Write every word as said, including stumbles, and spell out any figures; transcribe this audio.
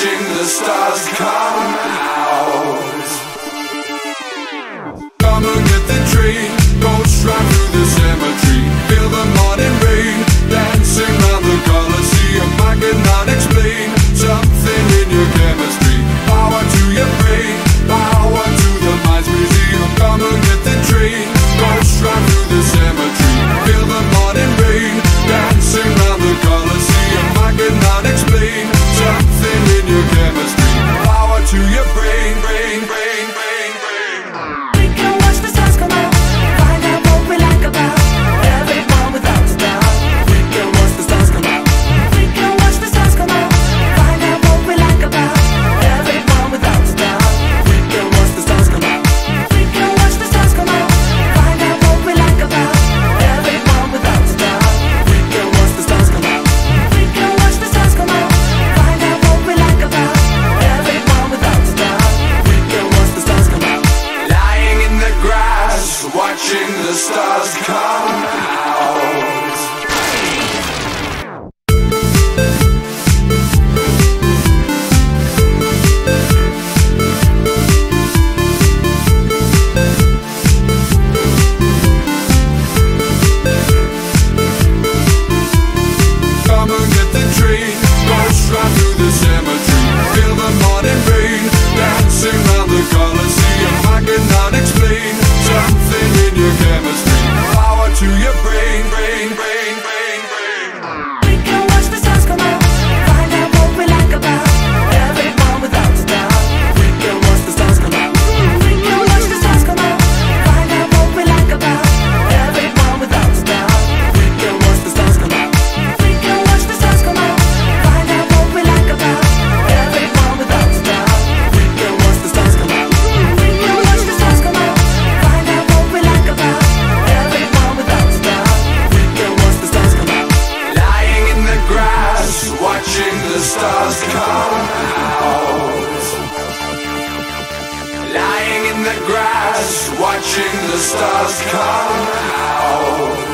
watching the stars come out. Come and get the train, goes right through the cemetery. Feel the morning rain, dancing round the Colosseum. I cannot explain something in your chemistry. Power to your brain, power to the mind's museum. Come and get the train, goes right through the cemetery. Feel the morning rain, dancing round the Colosseum. I cannot explain something in your chemistry. Power to your brain, brain, brain, brain. The stars come out. Stars come out. Lying in the grass, watching the stars come out.